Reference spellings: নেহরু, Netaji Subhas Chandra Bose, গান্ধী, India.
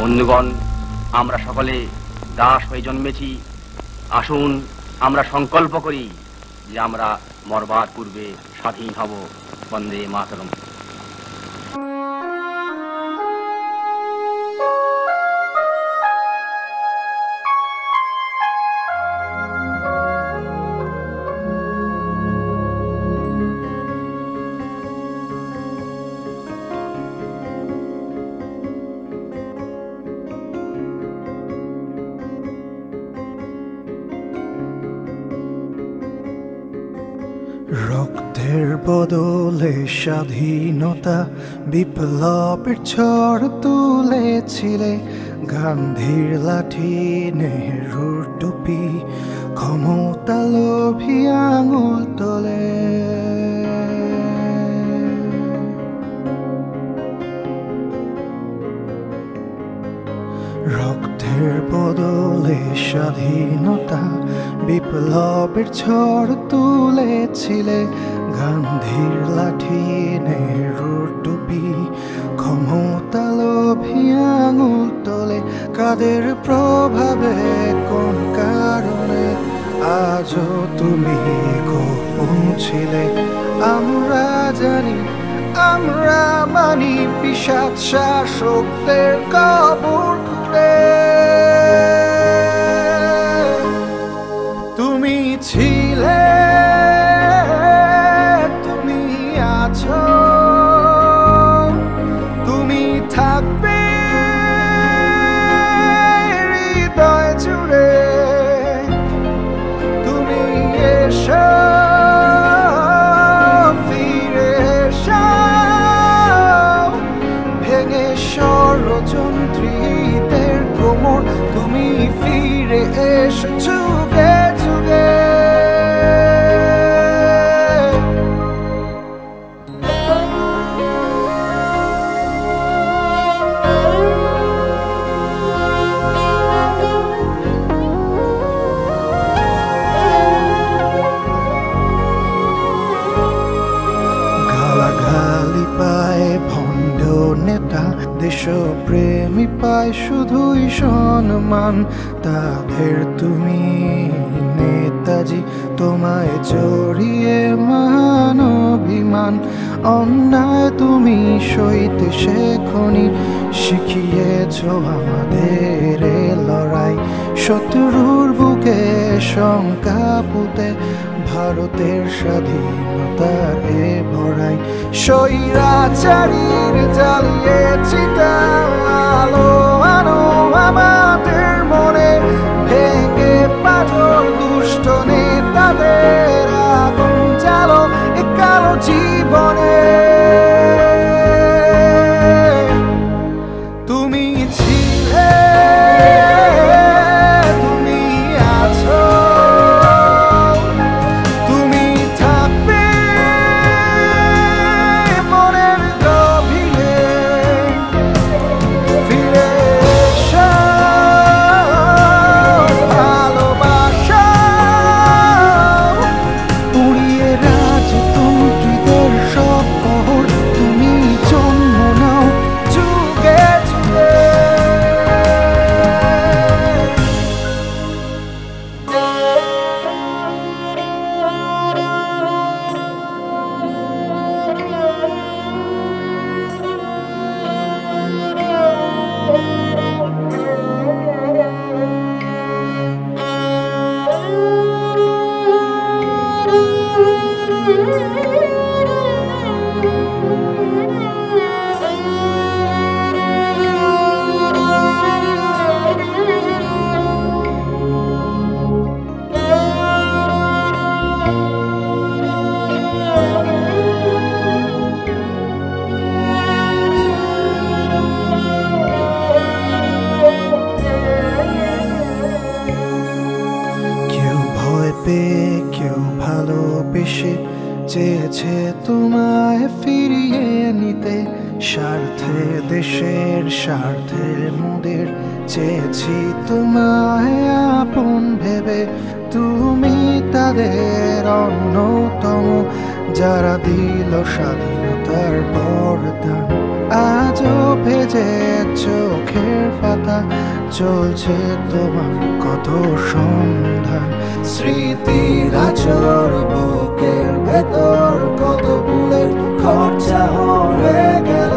বন্ধুগণ, আমরা সকলে দাস হয়ে জন্মেছি। আসুন আমরা সংকল্প করি যে আমরা মরবার পূর্বে স্বাধীন হব। বন্দে মাতরম। রক্তের বদলে স্বাধীনতা বিপ্লবের ঝড় তুলেছিলে। গান্ধীর লাঠি, নেহরুর টুপি, ক্ষমতা লোভী আঙুল তোলে। রক্তের বদলে স্বাধীনতা বিপ্লবের ঝড় তুলেছিলে। গান্ধীর লাঠি, নেহরুর টুপি, ক্ষমতা লোভী আঙুল তোলে। কাদের প্রভাবে, কোন কারণে আজও তুমি গোপন ছিলে? আমরা জানি, আমরা মানি, পিশাচ শাসকদের কবর খুঁড়ে তুমি ছিলে। তুমি আছো, তুমি থাকবে হৃদয় জুড়ে। তুমি এসো, ফিরে এসো, ভেঙে ষড়যন্ত্রীদের কোমর। তুমি ফিরে এসো। দেশপ্রেমী পায় শুধুই সম্মান। তাদের তুমি নেতাজি, তোমায় জড়িয়ে মহান অভিমান। অন্যায় তুমি সইতে শেখনি, শিখিয়েছ আমাদের লড়াই। শত্রুর বুকে শঙ্কা পুঁতে ভারতের স্বাধীনতার এ ভরাই। স্বৈরাচারীর জ্বালিয়ে চিতা আলো আনো আমাদের মনে। ভেঙে পাথর দুষ্ট নেতাদের আগুন জ্বালো এ কালো জীবনে। কেউ ভালোবেসে চেয়েছে তোমায় ফিরিয়ে নিতে। স্বার্থে দেশের, স্বার্থে মোদের চেয়েছি তোমায় আপন ভেবে। তুমি তাদের অন্যতম, যারা দিল স্বাধীনতার বরদান। আজও ভেজে চোখের চলছে তোমার কত সন্ধান, স্মৃতির আচর বুকের ভেতর কত বুলেট খরচা হয়ে গেল।